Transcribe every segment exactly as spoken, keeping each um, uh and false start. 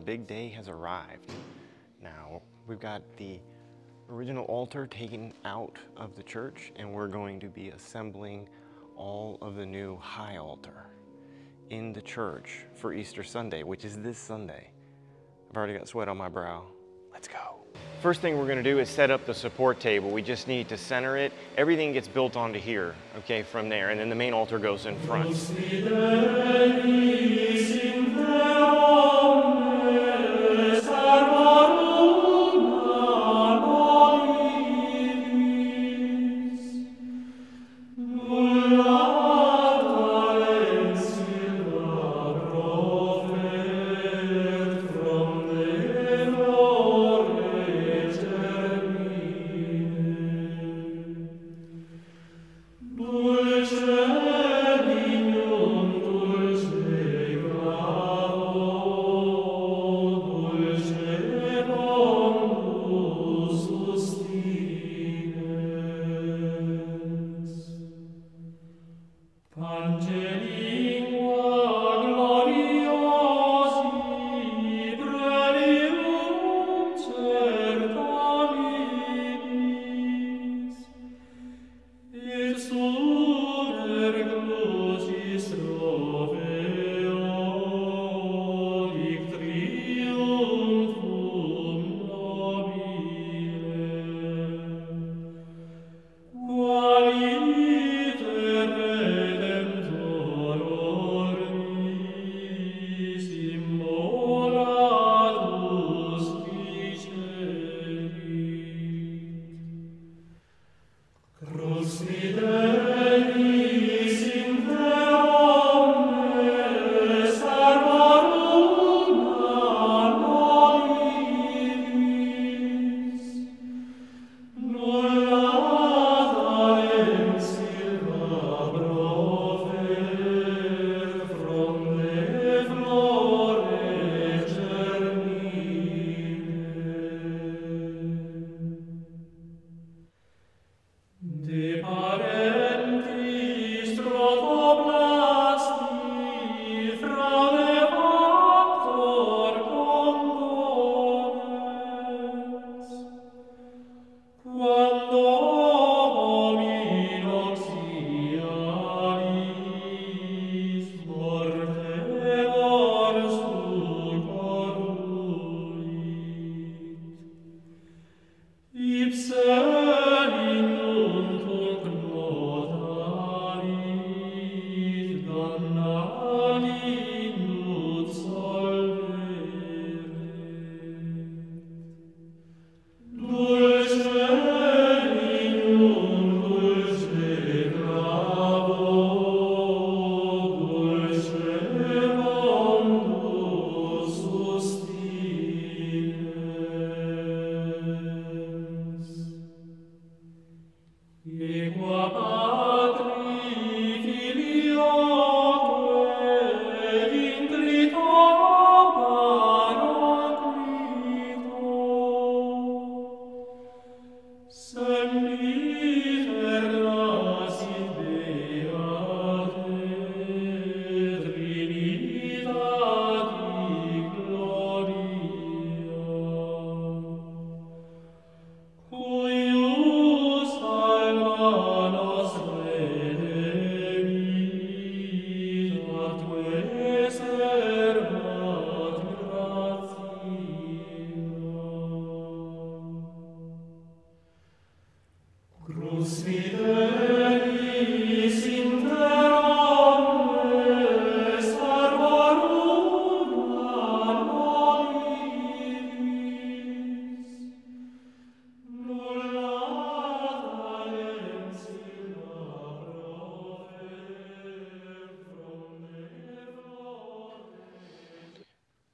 the big day has arrived. Now, we've got the original altar taken out of the church, and we're going to be assembling all of the new high altar in the church for Easter Sunday, which is this Sunday. I've already got sweat on my brow. Let's go. First thing we're gonna do is set up the support table. We just need to center it. Everything gets built onto here, okay, from there, and then the main altar goes in front.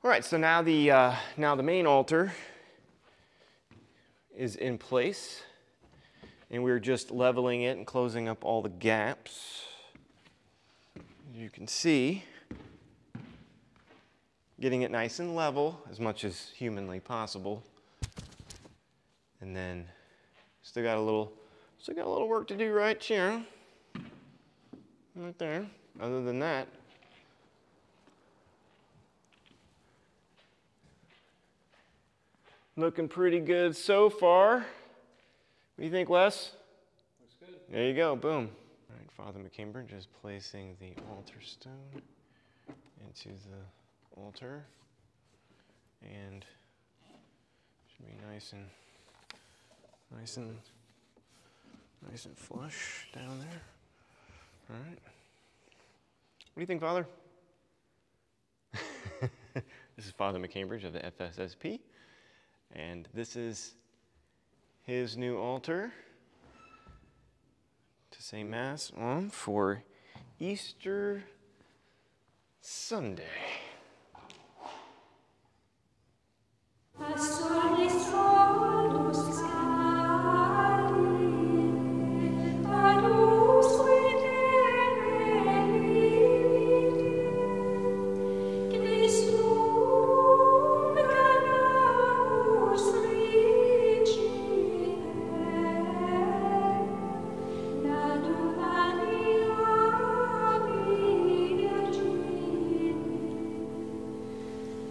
All right, so now the, uh, now the main altar is in place, and we're just leveling it and closing up all the gaps. You can see, getting it nice and level as much as humanly possible. And then still got a little, still got a little work to do right here, right there. Other than that, Looking pretty good so far. What do you think, Wes? Looks good. There you go, boom. All right, Father McCambridge is placing the altar stone into the altar. And should be nice and nice and nice and flush down there. All right. What do you think, Father? This is Father McCambridge of the F S S P, and this is his new altar to say Mass on for Easter Sunday.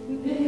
Amen.